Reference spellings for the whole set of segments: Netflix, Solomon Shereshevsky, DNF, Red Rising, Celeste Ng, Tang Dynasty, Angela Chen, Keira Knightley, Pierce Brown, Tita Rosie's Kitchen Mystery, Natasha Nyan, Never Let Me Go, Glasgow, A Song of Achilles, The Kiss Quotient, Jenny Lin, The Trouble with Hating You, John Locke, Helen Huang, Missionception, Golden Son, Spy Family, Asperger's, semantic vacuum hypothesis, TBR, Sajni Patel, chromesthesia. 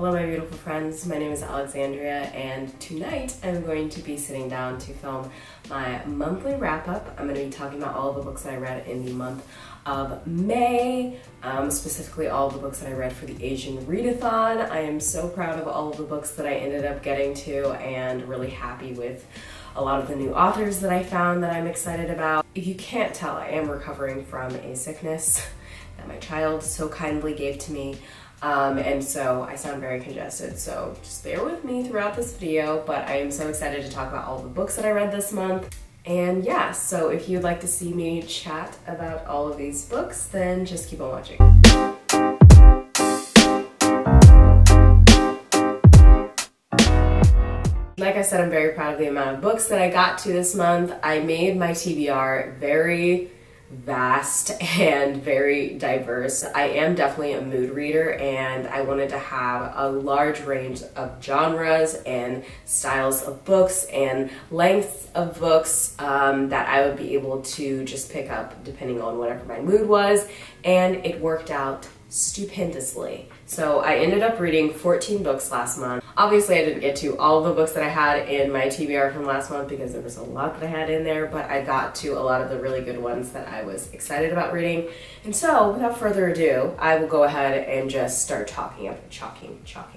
Hello my beautiful friends, my name is Alexandria and tonight I'm going to be sitting down to film my monthly wrap-up. I'm going to be talking about all the books that I read in the month of May, specifically all the books that I read for the Asian Readathon. I am so proud of all of the books that I ended up getting to and really happy with a lot of the new authors that I found that I'm excited about. If you can't tell, I am recovering from a sickness that my child so kindly gave to me. And so I sound very congested, so just bear with me throughout this video, but I am so excited to talk about all the books that I read this month. And yeah, so if you'd like to see me chat about all of these books, then just keep on watching. Like I said, I'm very proud of the amount of books that I got to this month. I made my TBR very vast and very diverse. I am definitely a mood reader and I wanted to have a large range of genres and styles of books and lengths of books that I would be able to just pick up depending on whatever my mood was, and it worked out stupendously. So I ended up reading 14 books last month. Obviously I didn't get to all the books that I had in my TBR from last month because there was a lot that I had in there, but I got to a lot of the really good ones that I was excited about reading. And so without further ado, I will go ahead and just start talking about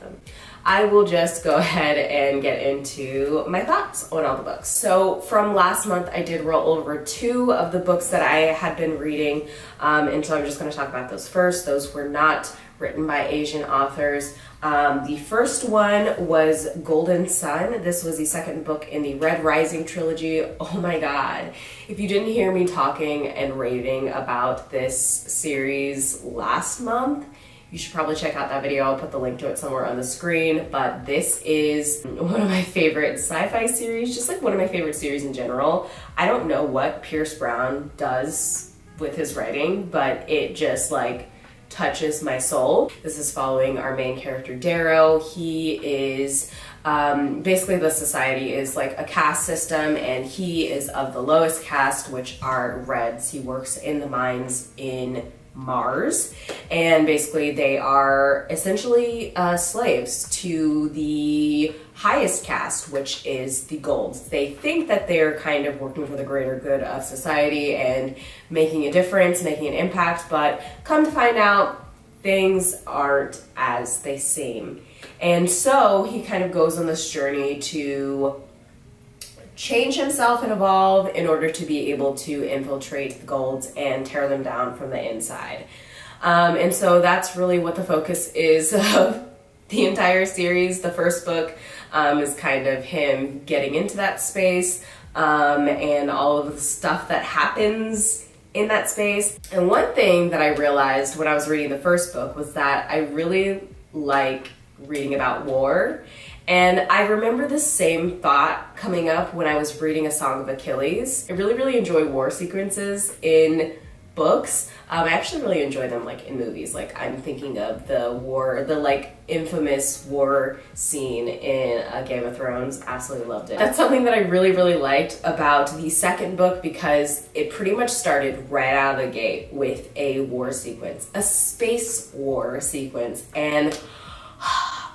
them. I will just go ahead and get into my thoughts on all the books. So from last month, I did roll over two of the books that I had been reading. And so I'm just gonna talk about those first. Those were not written by Asian authors. The first one was Golden Son. This was the second book in the Red Rising trilogy. Oh my God. If you didn't hear me talking and raving about this series last month, you should probably check out that video. I'll put the link to it somewhere on the screen, but this is one of my favorite sci-fi series, just like one of my favorite series in general. I don't know what Pierce Brown does with his writing, but it just like touches my soul. This is following our main character, Darrow. He is basically, the society is like a caste system and he is of the lowest caste, which are Reds. He works in the mines in Mars, and basically they are essentially slaves to the highest caste, which is the Golds. They think that they're kind of working for the greater good of society and making a difference, making an impact, but come to find out, things aren't as they seem. And so he kind of goes on this journey to change himself and evolve in order to be able to infiltrate the Golds and tear them down from the inside. And so that's really what the focus is of the entire series. The first book is kind of him getting into that space and all of the stuff that happens in that space. And one thing that I realized when I was reading the first book was that I really like reading about war. And I remember the same thought coming up when I was reading A Song of Achilles. I really, really enjoy war sequences in books. I actually really enjoy them like in movies. Like I'm thinking of the war, the like infamous war scene in Game of Thrones. Absolutely loved it. That's something that I really, really liked about the second book because it pretty much started right out of the gate with a war sequence, a space war sequence. And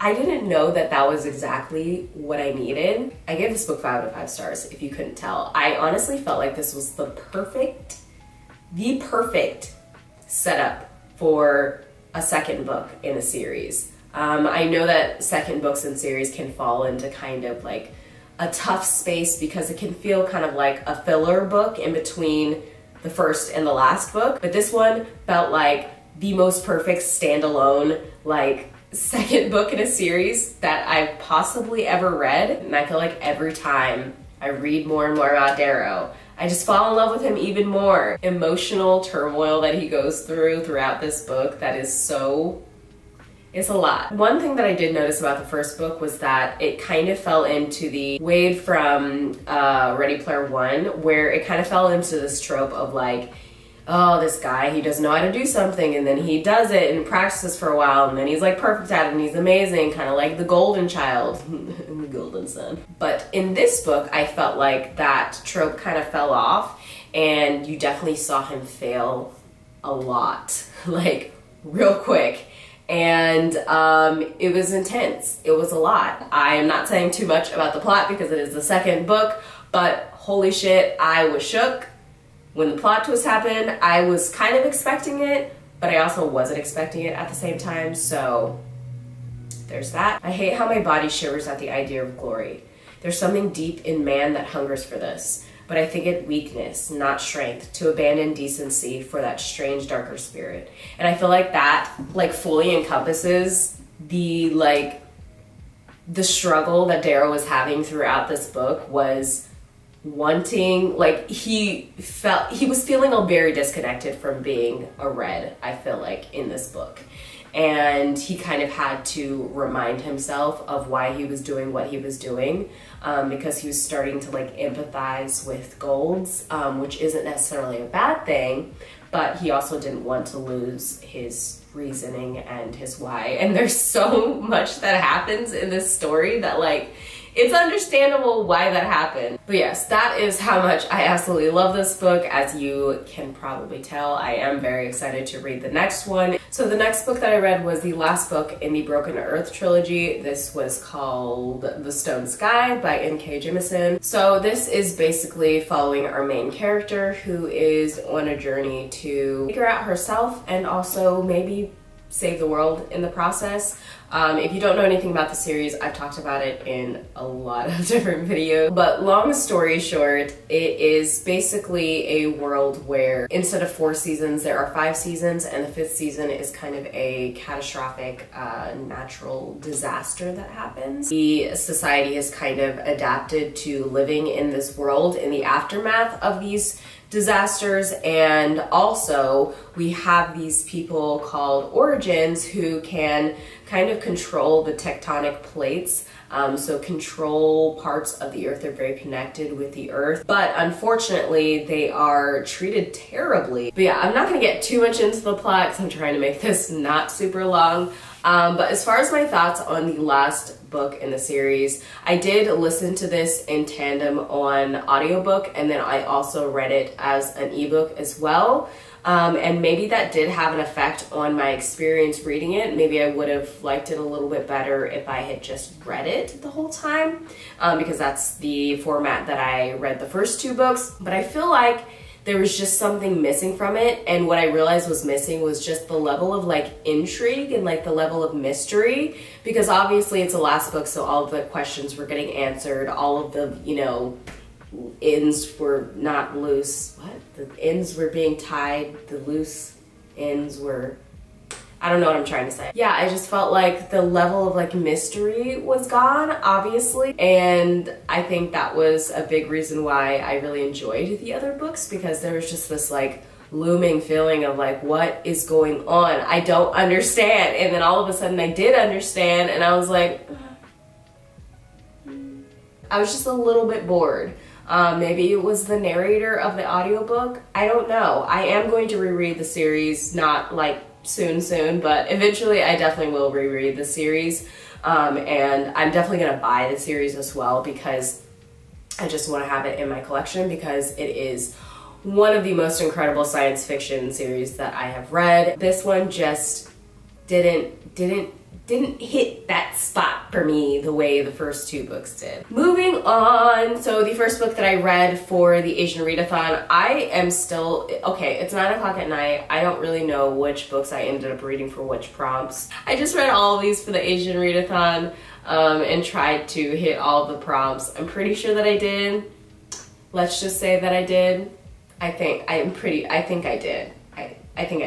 I didn't know that that was exactly what I needed. I gave this book 5 out of 5 stars, if you couldn't tell. I honestly felt like this was the perfect setup for a second book in a series. I know that second books in series can fall into kind of like a tough space because it can feel kind of like a filler book in between the first and the last book, but this one felt like the most perfect standalone, like, second book in a series that I've possibly ever read. And I feel like every time I read more and more about Darrow, I just fall in love with him even more. Emotional turmoil that he goes through throughout this book that is so, it's a lot. One thing that I did notice about the first book was that it kind of fell into the Wade from Ready Player One, where it kind of fell into this trope of like, oh, this guy, he doesn't know how to do something, and then he does it and practices for a while, and then he's like perfect at it and he's amazing, kind of like the golden child, the golden son. But in this book, I felt like that trope kind of fell off, and you definitely saw him fail a lot, like real quick. And it was intense. It was a lot. I am not saying too much about the plot because it is the second book, but holy shit, I was shook when the plot twist happened. I was kind of expecting it, but I also wasn't expecting it at the same time, so there's that. I hate how my body shivers at the idea of glory. There's something deep in man that hungers for this, but I think it weakness, not strength, to abandon decency for that strange darker spirit. And I feel like that like fully encompasses the struggle that Darrow was having throughout this book, was wanting, like he was feeling very disconnected from being a Red, I feel like, in this book. And he kind of had to remind himself of why he was doing what he was doing, because he was starting to like empathize with Golds, which isn't necessarily a bad thing, but he also didn't want to lose his reasoning and his why. And there's so much that happens in this story that like, it's understandable why that happened. But yes, that is how much I absolutely love this book. As you can probably tell, I am very excited to read the next one. So the next book that I read was the last book in the Broken Earth trilogy. This was called The Stone Sky by N.K. Jemisin. So this is basically following our main character, who is on a journey to figure out herself and also maybe save the world in the process. If you don't know anything about the series, I've talked about it in a lot of different videos. But long story short, it is basically a world where instead of 4 seasons, there are 5 seasons, and the 5th season is kind of a catastrophic natural disaster that happens. The society has kind of adapted to living in this world in the aftermath of these disasters, and also we have these people called Origins who can kind of control the tectonic plates, so control parts of the earth. They're very connected with the earth, but unfortunately they are treated terribly. But yeah, I'm not gonna get too much into the plot because I'm trying to make this not super long, but as far as my thoughts on the last book in the series, I did listen to this in tandem on audiobook, and then I also read it as an ebook as well. And maybe that did have an effect on my experience reading it. Maybe I would have liked it a little bit better if I had just read it the whole time, because that's the format that I read the first 2 books. But I feel like there was just something missing from it, and what I realized was missing was just the level of like intrigue and like the level of mystery, because obviously it's the last book, so all of the questions were getting answered, all of the, you know, ends were not loose. What? The ends were being tied, the loose ends were, I don't know what I'm trying to say. Yeah, I just felt like the level of like mystery was gone, obviously. And I think that was a big reason why I really enjoyed the other books, because there was just this like looming feeling of like, what is going on? I don't understand. And then all of a sudden I did understand, and I was like, I was just a little bit bored. Maybe it was the narrator of the audiobook. I don't know. I am going to reread the series, not like soon, but eventually I definitely will reread the series. And I'm definitely gonna buy the series as well, because I just wanna have it in my collection, because it is one of the most incredible science fiction series that I have read. This one just didn't hit that spot for me the way the first 2 books did. Moving on, so the first book that I read for the Asian Readathon, I am still, okay, it's 9 o'clock at night. I don't really know which books I ended up reading for which prompts. I just read all of these for the Asian Readathon and tried to hit all the prompts. I'm pretty sure that I did. Let's just say that I did. I think I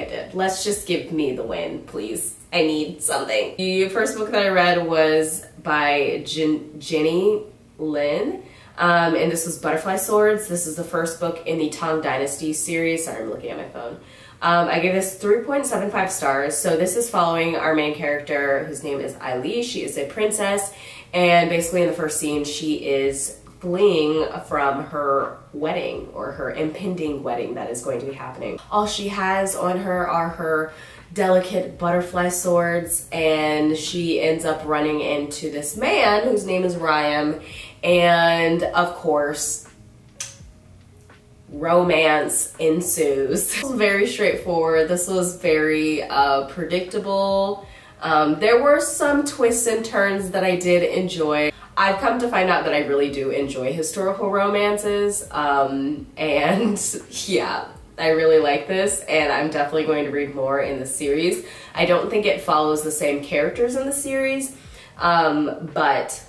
did. Let's just give me the win, please. I need something. The first book that I read was by Jenny Lin, and this was Butterfly Swords. This is the first book in the Tang Dynasty series. Sorry, I'm looking at my phone. I gave this 3.75 stars. So this is following our main character, whose name is Aili. She is a princess, and basically in the first scene, she is fleeing from her wedding, or her impending wedding that is going to be happening. All she has on her are her delicate butterfly swords, and she ends up running into this man whose name is Ryam, and of course romance ensues. This was very straightforward. This was very predictable. There were some twists and turns that I did enjoy. I've come to find out that I really do enjoy historical romances, and yeah, I really like this, and I'm definitely going to read more in the series. I don't think it follows the same characters in the series, but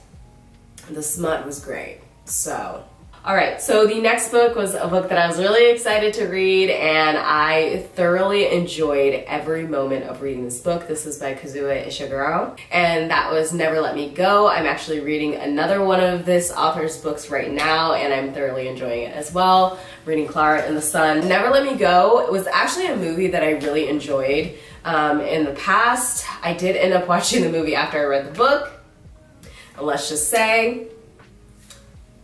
The Smut was great, so. All right, so the next book was a book that I was really excited to read, and I thoroughly enjoyed every moment of reading this book. This is by Kazuo Ishiguro, and that was Never Let Me Go. I'm actually reading another one of this author's books right now, and I'm thoroughly enjoying it as well. Reading Clara and the Sun. Never Let Me Go was actually a movie that I really enjoyed in the past. I did end up watching the movie after I read the book, and let's just say,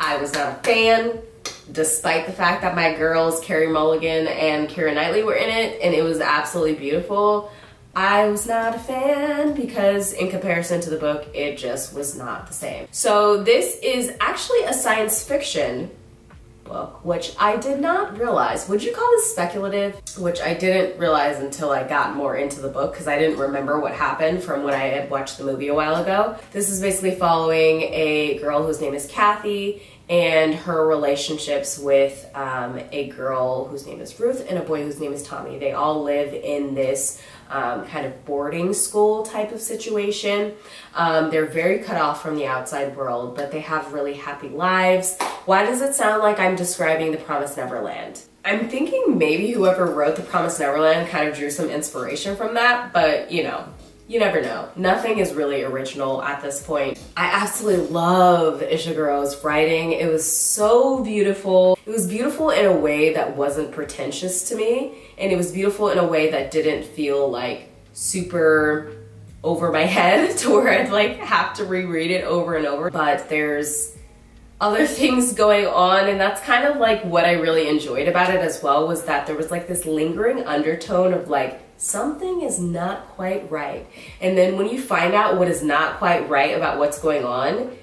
I was not a fan, despite the fact that my girls, Carrie Mulligan and Keira Knightley, were in it, and it was absolutely beautiful. I was not a fan because in comparison to the book, it just was not the same. So this is actually a science fiction book, which I did not realize. Would you call this speculative? Which I didn't realize until I got more into the book because I didn't remember what happened from when I had watched the movie a while ago. This is basically following a girl whose name is Kathy and her relationships with a girl whose name is Ruth and a boy whose name is Tommy. They all live in this kind of boarding school type of situation. They're very cut off from the outside world, but they have really happy lives. Why does it sound like I'm describing The Promised Neverland? I'm thinking maybe whoever wrote The Promised Neverland kind of drew some inspiration from that, but you know, you never know. Nothing is really original at this point. I absolutely love Ishiguro's writing. It was so beautiful. It was beautiful in a way that wasn't pretentious to me, and it was beautiful in a way that didn't feel like super over my head to where I'd like have to reread it over and over. But there's other things going on, and that's kind of like what I really enjoyed about it as well, was that there was like this lingering undertone of like, something is not quite right. And then when you find out what is not quite right about what's going on,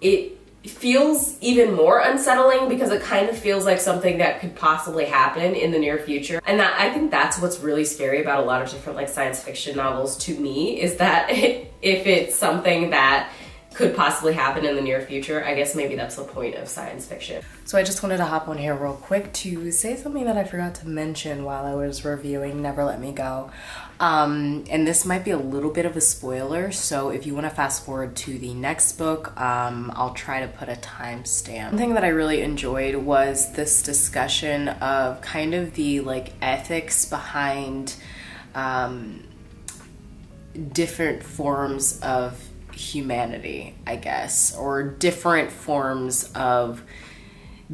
it feels even more unsettling because it kind of feels like something that could possibly happen in the near future. And that, I think that's what's really scary about a lot of different like science fiction novels to me, is that if it's something that could possibly happen in the near future, I guess maybe that's the point of science fiction. So I just wanted to hop on here real quick to say something that I forgot to mention while I was reviewing Never Let Me Go. And this might be a little bit of a spoiler, so if you want to fast forward to the next book, I'll try to put a timestamp. One thing that I really enjoyed was this discussion of kind of the like ethics behind different forms of humanity, I guess, or different forms of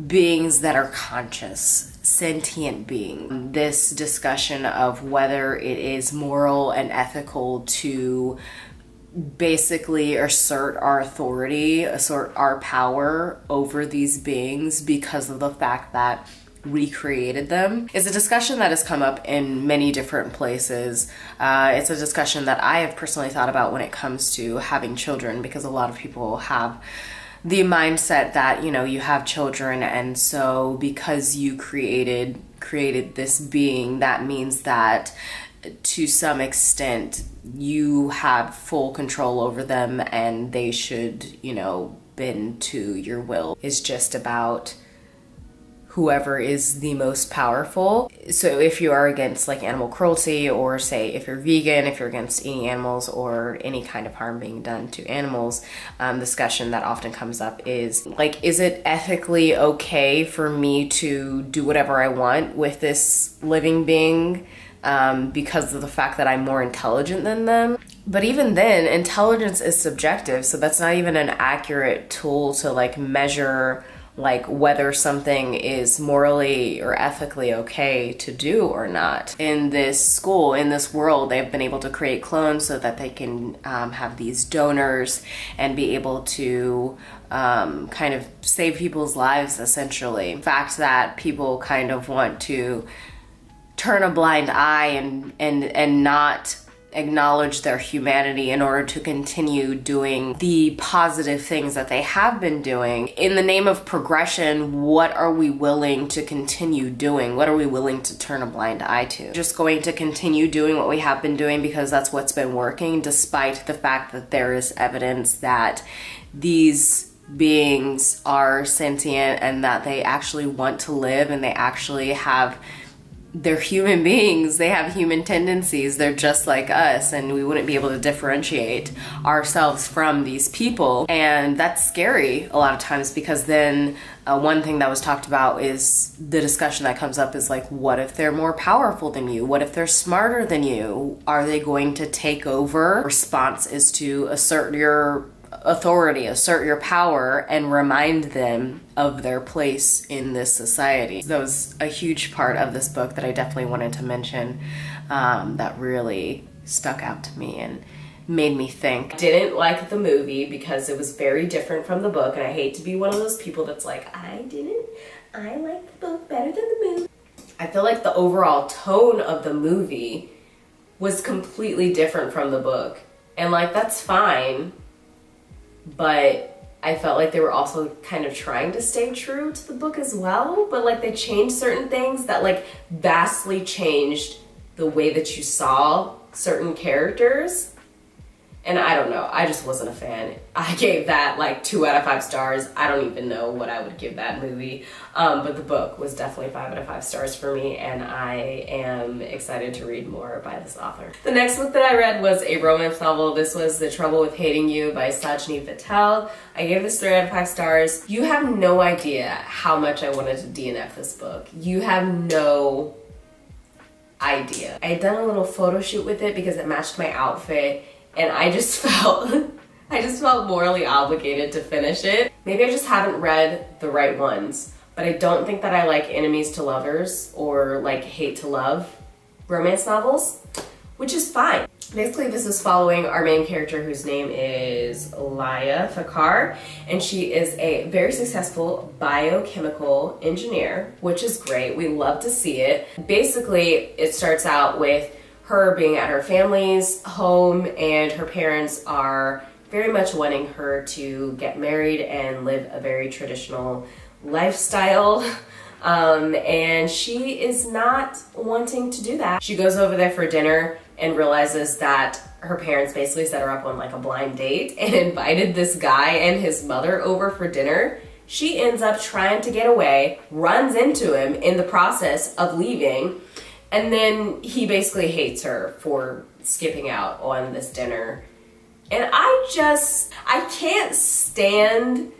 beings that are conscious, sentient beings. This discussion of whether it is moral and ethical to basically assert our authority, assert our power over these beings because of the fact that we created them, is a discussion that has come up in many different places. It's a discussion that I have personally thought about when it comes to having children, because a lot of people have the mindset that, you know, you have children, and so because you created this being, that means that to some extent you have full control over them and they should, you know, bend to your will. It's just about whoever is the most powerful. So if you are against like animal cruelty, or say if you're vegan, if you're against any animals or any kind of harm being done to animals, discussion that often comes up is like, is it ethically okay for me to do whatever I want with this living being because of the fact that I'm more intelligent than them? But even then, intelligence is subjective, so that's not even an accurate tool to like measure like whether something is morally or ethically okay to do or not. In this school, in this world, they've been able to create clones so that they can have these donors and be able to kind of save people's lives, essentially. The fact that people kind of want to turn a blind eye and not acknowledge their humanity in order to continue doing the positive things that they have been doing. In the name of progression, what are we willing to continue doing? What are we willing to turn a blind eye to? Just going to continue doing what we have been doing because that's what's been working, despite the fact that there is evidence that these beings are sentient and that they actually want to live and they actually have, they're human beings, they have human tendencies, they're just like us, and we wouldn't be able to differentiate ourselves from these people. And that's scary a lot of times, because then one thing that was talked about is the discussion that comes up is like, what if they're more powerful than you? What if they're smarter than you? Are they going to take over? Response is to assert your authority, assert your power, and remind them of their place in this society. That was a huge part of this book that I definitely wanted to mention, that really stuck out to me and made me think. I didn't like the movie because it was very different from the book, and I hate to be one of those people that's like, I like the book better than the movie. I feel like the overall tone of the movie was completely different from the book, and like, that's fine. But I felt like they were also kind of trying to stay true to the book as well, but like, they changed certain things that like vastly changed the way that you saw certain characters. And I don't know, I just wasn't a fan. I gave that like 2 out of 5 stars. I don't even know what I would give that movie. But the book was definitely 5 out of 5 stars for me, and I am excited to read more by this author. The next book that I read was a romance novel. This was The Trouble with Hating You by Sajni Patel. I gave this 3 out of 5 stars. You have no idea how much I wanted to DNF this book. You have no idea. I had done a little photo shoot with it because it matched my outfit, and I just felt, morally obligated to finish it. Maybe I just haven't read the right ones, but I don't think that I like enemies to lovers or like hate to love romance novels, which is fine. Basically, this is following our main character, whose name is Laia Fakar, and she is a very successful biochemical engineer, which is great. We love to see it. Basically, it starts out with her being at her family's home, and her parents are very much wanting her to get married and live a very traditional lifestyle. And she is not wanting to do that. She goes over there for dinner and realizes that her parents basically set her up on like a blind date and invited this guy and his mother over for dinner. She ends up trying to get away, runs into him in the process of leaving, and then he basically hates her for skipping out on this dinner. And I can't stand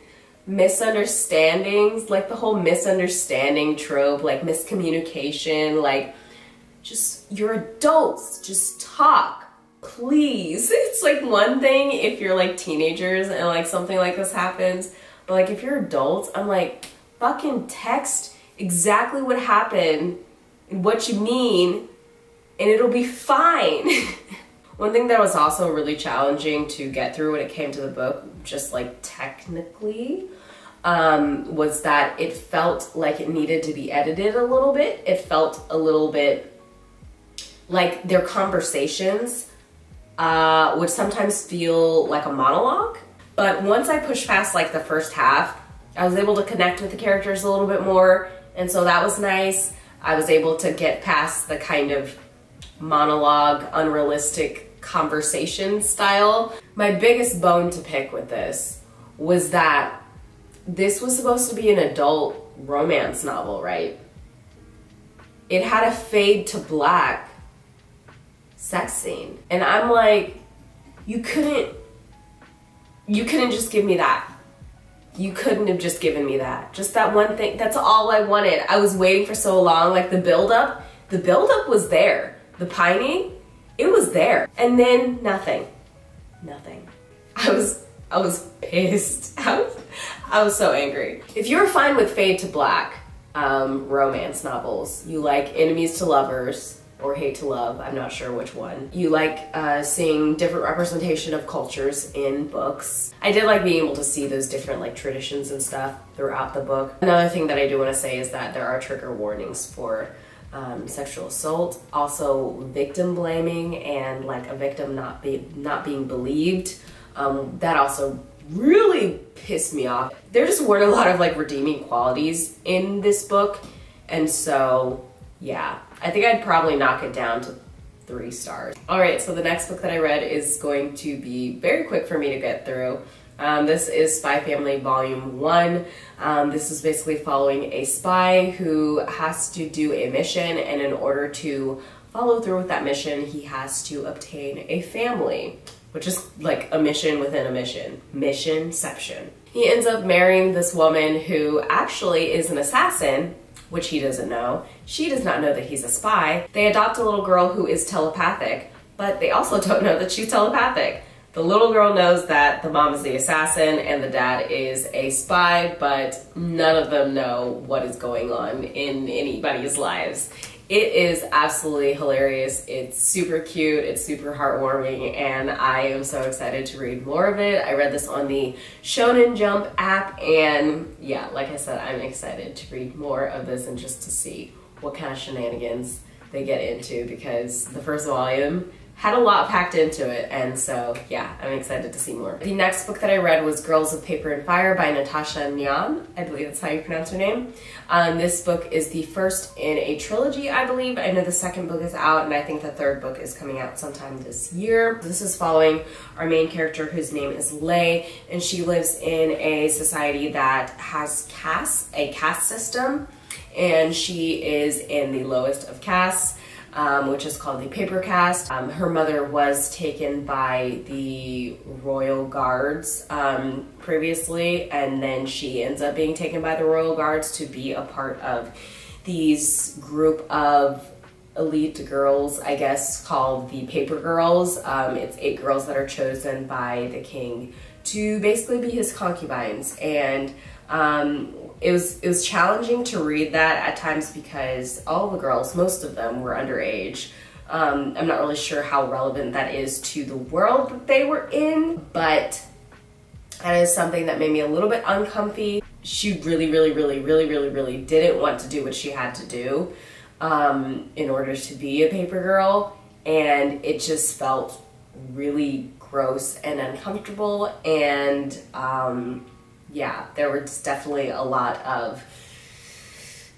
misunderstandings, like the whole misunderstanding trope, like miscommunication, like, just, you're adults, just talk, please. It's like one thing if you're like teenagers and like something like this happens, but like, if you're adults, I'm like, fucking text exactly what happened, what you mean, and it'll be fine. One thing that was also really challenging to get through when it came to the book, just like technically, was that it felt like it needed to be edited a little bit. It felt a little bit like their conversations would sometimes feel like a monologue. But once I pushed past like the first half, I was able to connect with the characters a little bit more, and so that was nice. I was able to get past the kind of monologue, unrealistic conversation style. My biggest bone to pick with this was that this was supposed to be an adult romance novel, right? It had a fade to black sex scene. And I'm like, you couldn't just give me that. You couldn't have just given me that. Just that one thing, that's all I wanted. I was waiting for so long, like the buildup was there. The pining, it was there. And then nothing, nothing. I was pissed. I was so angry. If you're fine with fade to black romance novels, you like enemies to lovers or hate to love, I'm not sure which one. You like seeing different representation of cultures in books. I did like being able to see those different like traditions and stuff throughout the book. Another thing that I do want to say is that there are trigger warnings for sexual assault, also victim blaming and like a victim not being believed. That also really pissed me off. There just weren't a lot of like redeeming qualities in this book, and so yeah, I think I'd probably knock it down to 3 stars. Alright, so the next book that I read is going to be very quick for me to get through. This is Spy Family Volume 1. This is basically following a spy who has to do a mission, and in order to follow through with that mission, he has to obtain a family, which is like a mission within a mission. Missionception. He ends up marrying this woman who actually is an assassin, which he doesn't know. She does not know that he's a spy. They adopt a little girl who is telepathic, but they also don't know that she's telepathic. The little girl knows that the mom is the assassin and the dad is a spy, but none of them know what is going on in anybody's lives. It is absolutely hilarious. It's super cute, it's super heartwarming, and I am so excited to read more of it. I read this on the Shonen Jump app, and yeah, like I said, I'm excited to read more of this and just to see what kind of shenanigans they get into, because the first volume had a lot packed into it, and so yeah, I'm excited to see more. The next book that I read was Girls of Paper and Fire by Natasha Nyan. I believe that's how you pronounce her name. This book is the first in a trilogy, I believe. I know the second book is out, and I think the third book is coming out sometime this year. This is following our main character, whose name is Lei, and she lives in a society that has castes, a caste system, and she is in the lowest of castes, which is called the paper caste. Her mother was taken by the royal guards previously, and then she ends up being taken by the royal guards to be a part of these group of elite girls, I guess, called the paper girls. It's 8 girls that are chosen by the king to basically be his concubines, and it was challenging to read that at times because all the girls, most of them, were underage. I'm not really sure how relevant that is to the world that they were in, but that is something that made me a little bit uncomfy. She really didn't want to do what she had to do in order to be a paper girl, and it just felt really gross and uncomfortable, and yeah, there was definitely a lot of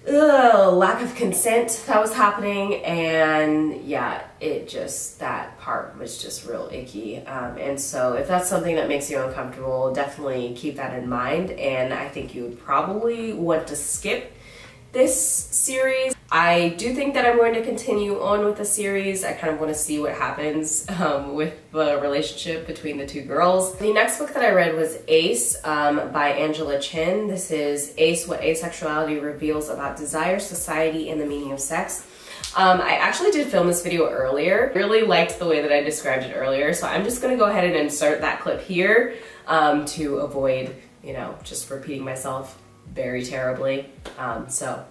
lack of consent that was happening, and yeah, it just, that part was just real icky. And so if that's something that makes you uncomfortable, definitely keep that in mind, and I think you would probably want to skip this series. I do think that I'm going to continue on with the series. I kind of want to see what happens with the relationship between the 2 girls. The next book that I read was Ace by Angela Chen. This is Ace, What Asexuality Reveals About Desire, Society, and the Meaning of Sex. I actually did film this video earlier. Really liked the way that I described it earlier, so I'm just going to go ahead and insert that clip here to avoid, you know, just repeating myself very terribly. So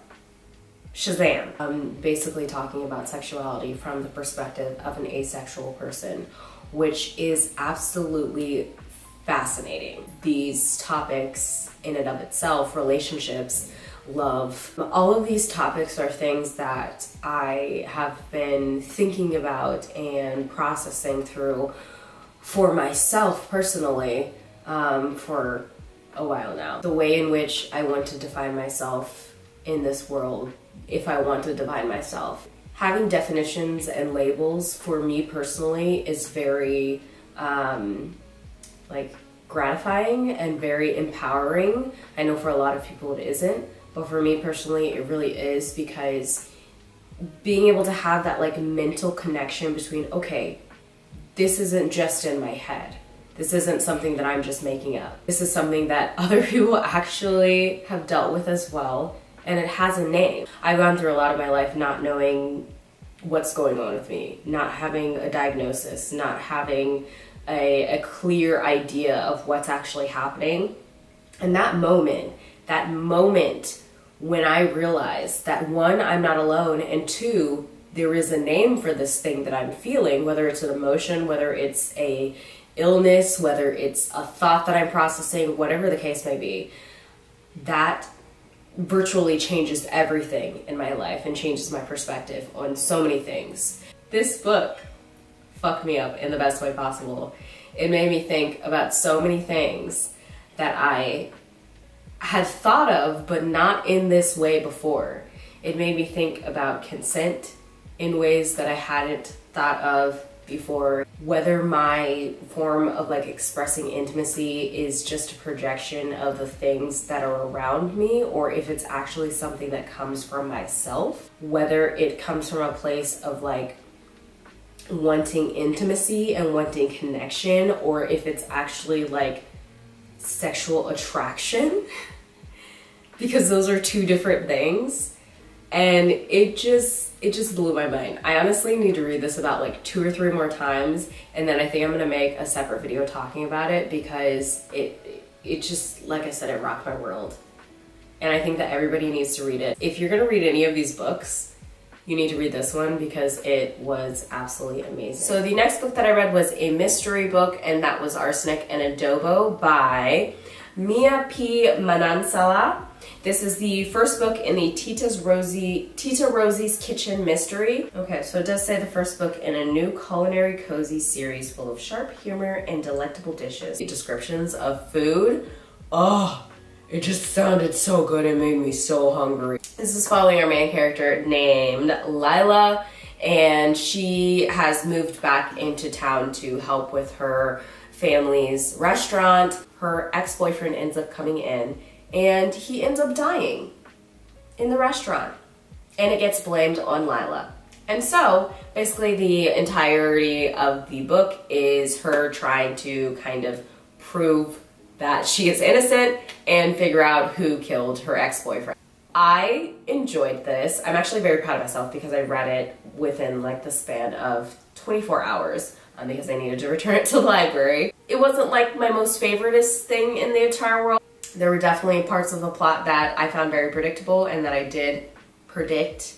Shazam. I'm basically talking about sexuality from the perspective of an asexual person, which is absolutely fascinating. These topics in and of itself, relationships, love, all of these topics are things that I have been thinking about and processing through for myself personally for a while now. The way in which I want to define myself in this world, if I want to define myself. Having definitions and labels for me personally is very like gratifying and very empowering. I know for a lot of people it isn't, but for me personally it really is, because being able to have that like mental connection between, okay, this isn't just in my head. This isn't something that I'm just making up. This is something that other people actually have dealt with as well, and it has a name. I've gone through a lot of my life not knowing what's going on with me, not having a diagnosis, not having a clear idea of what's actually happening. And that moment when I realized that, 1, I'm not alone, and 2, there is a name for this thing that I'm feeling, whether it's an emotion, whether it's a illness, whether it's a thought that I'm processing, whatever the case may be, that virtually changes everything in my life and changes my perspective on so many things. This book fucked me up in the best way possible. It made me think about so many things that I had thought of, but not in this way before. It made me think about consent in ways that I hadn't thought of before. Whether my form of like expressing intimacy is just a projection of the things that are around me, or if it's actually something that comes from myself. Whether it comes from a place of like wanting intimacy and wanting connection, or if it's actually like sexual attraction, because those are two different things. And it just blew my mind. I honestly need to read this about like 2 or 3 more times, and then I think I'm gonna make a separate video talking about it, because it just, like I said, it rocked my world. And I think that everybody needs to read it. If you're gonna read any of these books, you need to read this one, because it was absolutely amazing. So the next book that I read was a mystery book, and that was Arsenic and Adobo by Mia P. Manansala. This is the first book in the Tita Rosie's Kitchen Mystery. Okay, so it does say the first book in a new culinary cozy series full of sharp humor and delectable dishes. The descriptions of food, oh, it just sounded so good, it made me so hungry. This is following our main character named Lila, and she has moved back into town to help with her family's restaurant. Her ex-boyfriend ends up coming in, and he ends up dying in the restaurant, and it gets blamed on Lila. And so basically the entirety of the book is her trying to kind of prove that she is innocent and figure out who killed her ex-boyfriend. I enjoyed this. I'm actually very proud of myself because I read it within like the span of 24 hours because I needed to return it to the library. It wasn't like my most favoriteest thing in the entire world. There were definitely parts of the plot that I found very predictable and that I did predict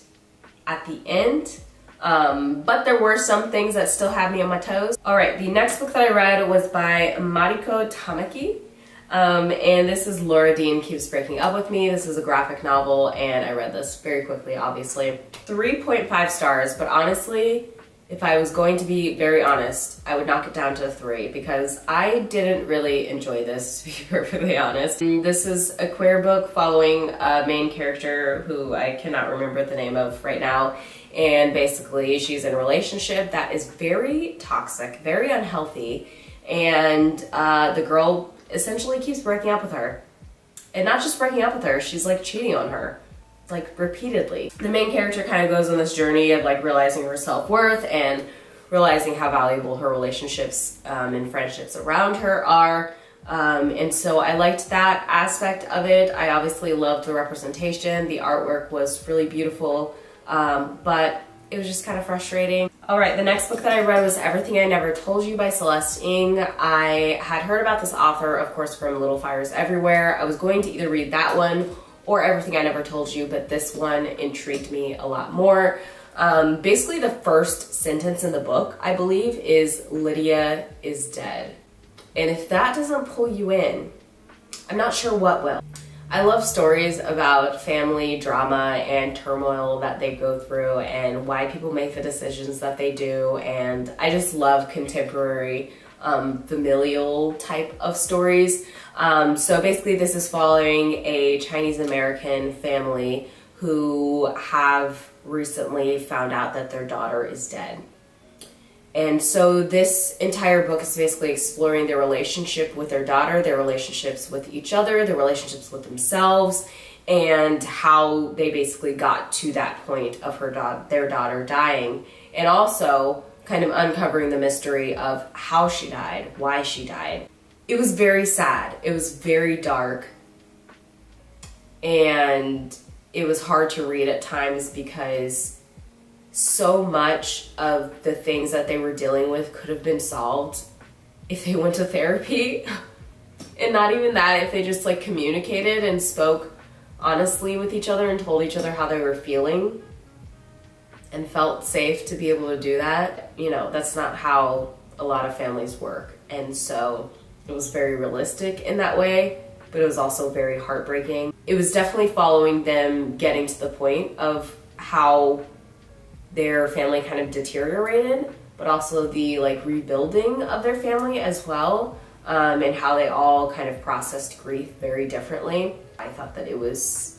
at the end. But there were some things that still had me on my toes. All right, the next book that I read was by Mariko Tamaki. And this is Laura Deen Keeps Breaking Up With Me. This is a graphic novel, and I read this very quickly, obviously. 3.5 stars, but honestly, if I was going to be very honest, I would knock it down to a 3 because I didn't really enjoy this, to be perfectly honest. This is a queer book following a main character who I cannot remember the name of right now. And basically she's in a relationship that is very toxic, very unhealthy. And the girl essentially keeps breaking up with her. And not just breaking up with her, she's like cheating on her. Like repeatedly. The main character kind of goes on this journey of like realizing her self-worth and realizing how valuable her relationships and friendships around her are. And so I liked that aspect of it. I obviously loved the representation. The artwork was really beautiful, but it was just kind of frustrating. All right, the next book that I read was Everything I Never Told You by Celeste Ng. I had heard about this author, of course, from Little Fires Everywhere. I was going to either read that one or Everything I Never Told You, but this one intrigued me a lot more. Basically the first sentence in the book, I believe, is Lydia is dead. And if that doesn't pull you in, I'm not sure what will. I love stories about family drama and turmoil that they go through and why people make the decisions that they do. And I just love contemporary familial type of stories. So basically this is following a Chinese American family who have recently found out that their daughter is dead. And so this entire book is basically exploring their relationship with their daughter, their relationships with each other, their relationships with themselves, and how they basically got to that point of their daughter dying. And also kind of uncovering the mystery of how she died, why she died. It was very sad, it was very dark, and it was hard to read at times because so much of the things that they were dealing with could have been solved if they went to therapy. And not even that, if they just like communicated and spoke honestly with each other and told each other how they were feeling and felt safe to be able to do that. You know, that's not how a lot of families work. And so it was very realistic in that way, but it was also very heartbreaking. It was definitely following them getting to the point of how their family kind of deteriorated, but also the like rebuilding of their family as well, and how they all kind of processed grief very differently. I thought that it was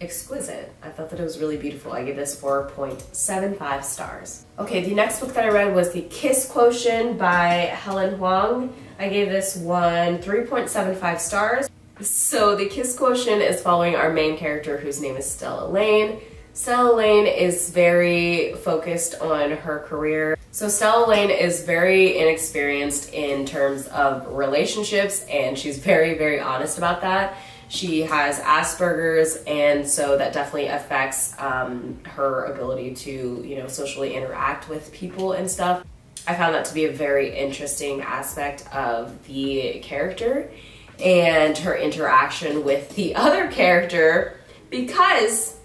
exquisite. I thought that it was really beautiful. I gave this 4.75 stars. Okay, the next book that I read was The Kiss Quotient by Helen Huang. I gave this one 3.75 stars. So The Kiss Quotient is following our main character whose name is Stella Lane. Stella Lane is very focused on her career. So Stella Lane is very inexperienced in terms of relationships, and she's very, very honest about that. She has Asperger's, and so that definitely affects her ability to, you know, socially interact with people and stuff. I found that to be a very interesting aspect of the character and her interaction with the other character, because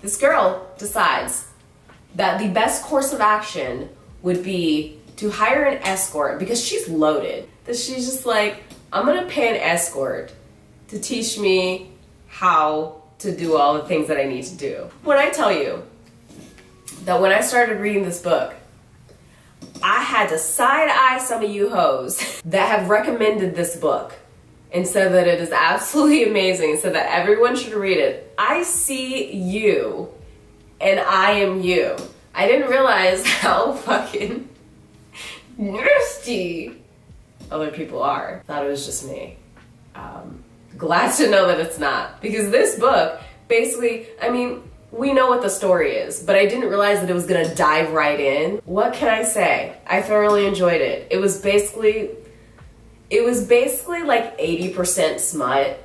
this girl decides that the best course of action would be to hire an escort because she's loaded. That she's just like, I'm gonna pay an escort to teach me how to do all the things that I need to do. When I tell you that when I started reading this book, I had to side-eye some of you hoes that have recommended this book and said that it is absolutely amazing, so that everyone should read it. I see you and I am you. I didn't realize how fucking nasty other people are. Thought it was just me. Glad to know that it's not, because this book basically, I mean, we know what the story is, but I didn't realize that it was gonna dive right in. What can I say? I thoroughly enjoyed it. It was basically like 80% smut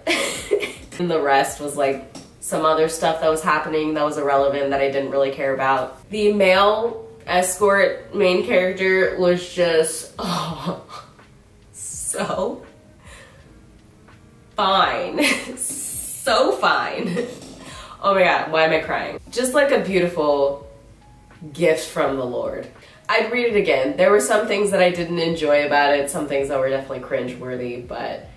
and the rest was like some other stuff that was happening that was irrelevant that I didn't really care about. The male escort main character was just, oh, so fine, so fine. Oh my God, why am I crying? Just like a beautiful gift from the Lord. I'd read it again. There were some things that I didn't enjoy about it, some things that were definitely cringe-worthy, but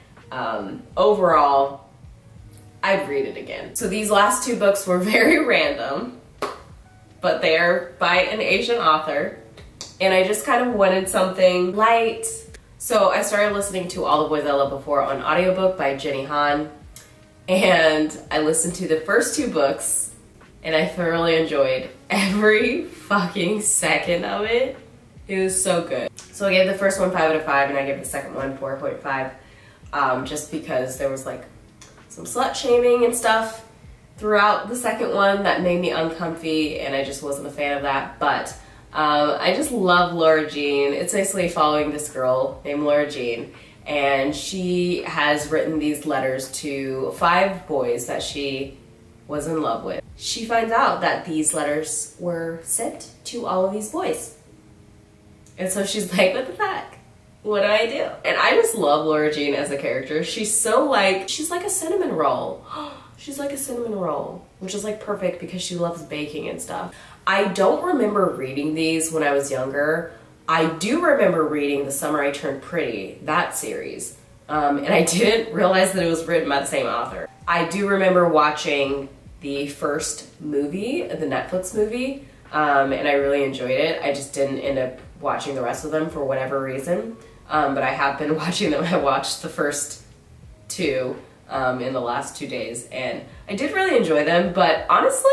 overall, I'd read it again. So these last two books were very random, but they are by an Asian author, and I just kind of wanted something light. So I started listening to To All the Boys I Loved Before on audiobook by Jenny Han, and I listened to the first two books and I thoroughly enjoyed every fucking second of it. It was so good. So I gave the first one 5 out of 5 and I gave the second one 4.5, just because there was like some slut shaming and stuff throughout the second one that made me uncomfy, and I just wasn't a fan of that. But I just love Laura Deen. It's basically following this girl named Laura Deen, and she has written these letters to 5 boys that she was in love with. She finds out that these letters were sent to all of these boys, and so she's like, what the fuck? What do I do? And I just love Laura Deen as a character. She's so like, she's like a cinnamon roll. She's like a cinnamon roll, which is like perfect because she loves baking and stuff. I don't remember reading these when I was younger. I do remember reading The Summer I Turned Pretty, that series, and I didn't realize that it was written by the same author. I do remember watching the first movie, the Netflix movie, and I really enjoyed it. I just didn't end up watching the rest of them for whatever reason, but I have been watching them. I watched the first two in the last 2 days, and I did really enjoy them, but honestly,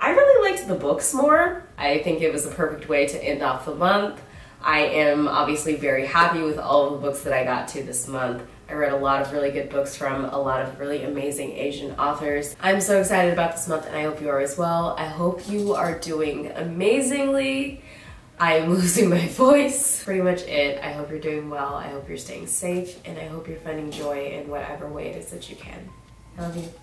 I really liked the books more. I think it was the perfect way to end off the month. I am obviously very happy with all of the books that I got to this month. I read a lot of really good books from a lot of really amazing Asian authors. I'm so excited about this month, and I hope you are as well. I hope you are doing amazingly. I am losing my voice. Pretty much it. I hope you're doing well. I hope you're staying safe, and I hope you're finding joy in whatever way it is that you can. I love you.